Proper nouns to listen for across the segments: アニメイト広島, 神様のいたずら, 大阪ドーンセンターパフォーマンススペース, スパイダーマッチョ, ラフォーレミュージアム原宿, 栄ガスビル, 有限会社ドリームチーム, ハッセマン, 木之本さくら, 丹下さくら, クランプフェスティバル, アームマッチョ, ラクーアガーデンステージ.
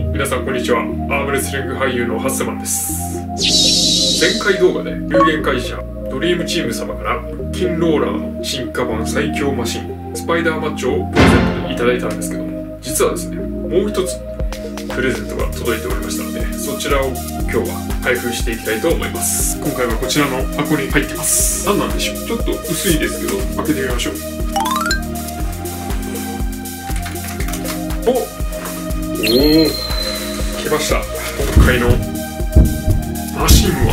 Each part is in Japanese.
どうも皆さんこんにちは、アームレスリング俳優のハッセマンです。前回動画で有限会社ドリームチーム様から腹筋ローラーの進化版最強マシンスパイダーマッチョをプレゼントでいただいたんですけども、実はですねもう一つプレゼントが届いておりましたので、そちらを今日は開封していきたいと思います。今回はこちらの箱に入ってます。何なんでしょう、ちょっと薄いですけど開けてみましょう。おお、来ました。今回のマシンは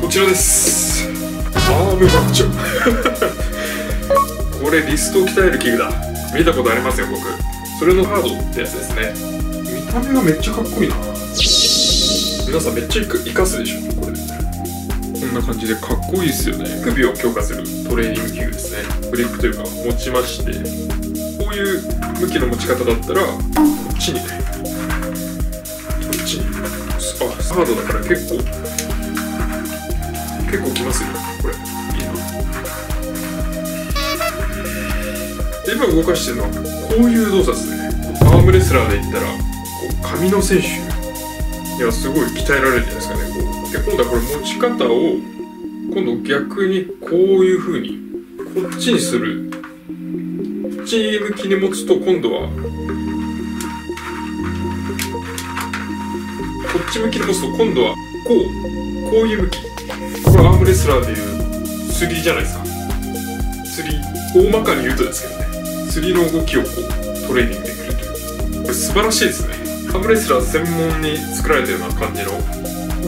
こちらです。アームマッチョこれリストを鍛える器具だ。見たことありますよ僕。それのハードってやつですね。見た目がめっちゃかっこいいな。皆さんめっちゃ活かすでしょこれ。こんな感じでかっこいいですよね。首を強化するトレーニング器具ですね。グリップというか持ちまして、こういう向きの持ち方だったらこっちにね、こっちに、あ、サードだから結構きますよこれ。いいな。今動かしてるのはこういう動作ですね。アームレスラーでいったらこう髪の選手、いやすごい鍛えられるんじゃないですかねこう。で今度はこれ持ち方を今度逆にこういう風にこっちにする。こっち向きに持つと今度はこっち向きに持つと今度はこういう向き。これアームレスラーでいう釣りじゃないですか。釣り、大まかに言うとですけどね、釣りの動きをこうトレーニングできるという、これ素晴らしいですね。アームレスラー専門に作られたような感じの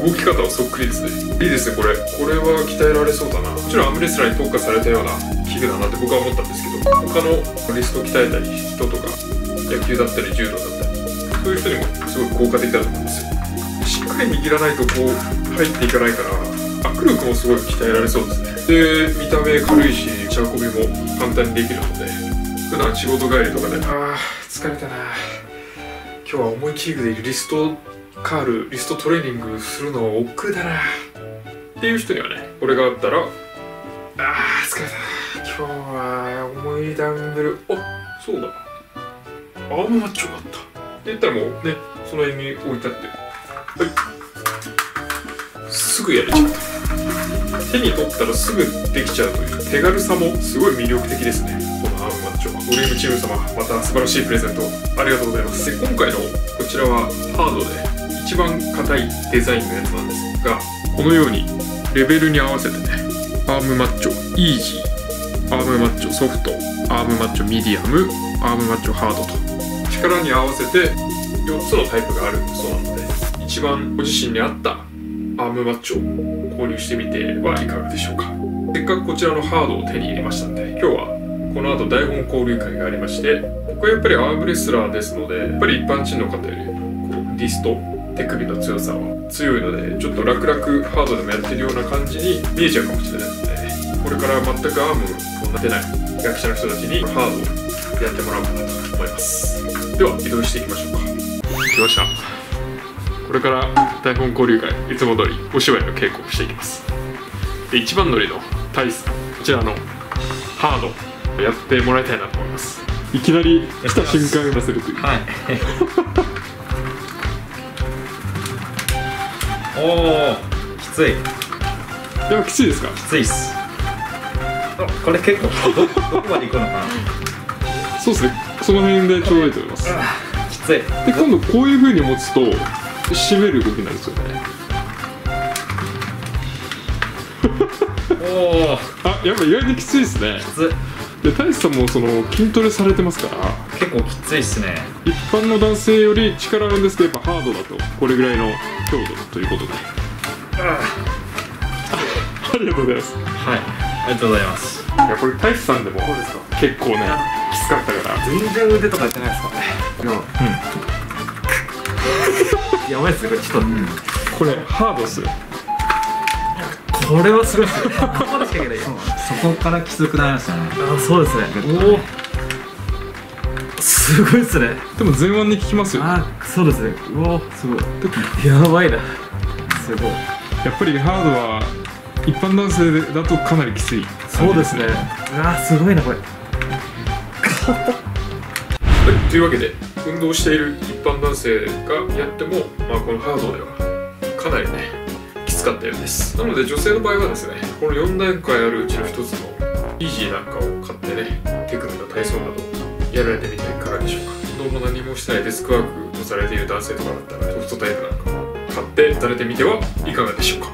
動き方はそっくりですね。いいですねこれ。これは鍛えられそうだな。もちろんアームレスラーに特化されたような器具だなって僕は思ったんですけど、他のリストを鍛えたり人とか野球だったり柔道だったりそういう人にもすごい効果的だと思うんですよ。しっかり握らないとこう入っていかないから握力もすごい鍛えられそうですね。で見た目軽いし持ち運びも簡単にできるので、普段仕事帰りとかでああ疲れたな今日は重い器具でリストカールリストトレーニングするのは億劫だなっていう人にはね、これがあったらああ疲れたな今日は重いダンベル、あそうだアームマッチョだったって言ったらもうねその辺に置いてあって、はいすぐやれちゃった。手に取ったらすぐできちゃうという手軽さもすごい魅力的ですねこのアームマッチョは。ドリームチーム様また素晴らしいプレゼントありがとうございます。で今回のこちらはハードで一番硬いデザインのやつなんですが、このようにレベルに合わせてね、アームマッチョイージー、アームマッチョソフト、アームマッチョミディアム、アームマッチョハードと力に合わせて4つのタイプがあるそうなので、一番ご自身に合ったアームマッチョを購入してみてはいかがでしょうか。せっかくこちらのハードを手に入れましたので、今日はこの後台本交流会がありまして、僕はやっぱりアームレスラーですのでやっぱり一般人の方よりこうリスト手首の強さは強いので、ちょっと楽々ハードでもやってるような感じに見えちゃうかもしれないので、これから全くアームを立てない役者の人たちにハードをやってもらおうかなと思います。では移動していきましょうか。来ました。これから台本交流会いつも通りお芝居の稽古をしていきます。で一番乗りのタイス、こちらのハードやってもらいたいなと思います。いきなり来た瞬間を出せるという、はいおおきつい。いやきついですか。きついっす。これ結構どこまで行くのかな。そうですね、その辺でちょうどいいと思います。きつい。で今度こういう風に持つと締める動きになるんですよねおお、あやっぱ意外にきついですね。きつい。で大志さんもその筋トレされてますから結構きついですね。一般の男性より力あるんですけどやっぱハードだとこれぐらいの強度ということで、ありがとうございます。はいありがとうございます。いやこれ太一さんでもそうですか。結構ねきつかったから全然腕とかやってないですからね。うんやばいっすねこれちょっと、うん、これハードっすよ。これはすごいっすよここでしかいけない。そこからきつくなりましたね。あそうですね。おおすごいっすね。でも前腕に効きますよ。あそうですね。うおすごいやばいなすごい。やっぱりハードは一般男性だとかなりきつい。そうですね。うわすごいなこれはいというわけで、運動している一般男性がやっても、このハードではかなりねきつかったようです。なので女性の場合はですね、この4段階あるうちの1つのイージーなんかを買ってね、手首の体操などやられてみてはいかがでしょうか。運動も何もしたいデスクワークをされている男性とかだったら、ソフトタイプなんかを買ってされてみてはいかがでしょうか。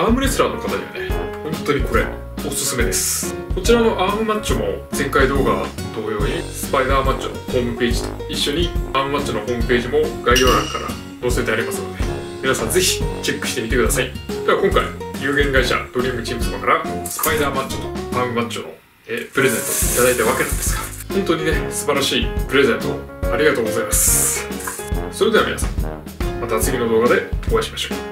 アームレスラーの方にはね、本当にこれおすすめです。こちらのアームマッチョも前回動画同様にスパイダーマッチョのホームページと一緒にアームマッチョのホームページも概要欄から載せてありますので、皆さんぜひチェックしてみてください。では今回、有限会社ドリームチーム様からスパイダーマッチョとアームマッチョのプレゼントをいただいたわけなんですが、本当にね素晴らしいプレゼントをありがとうございます。それでは皆さん、また次の動画でお会いしましょう。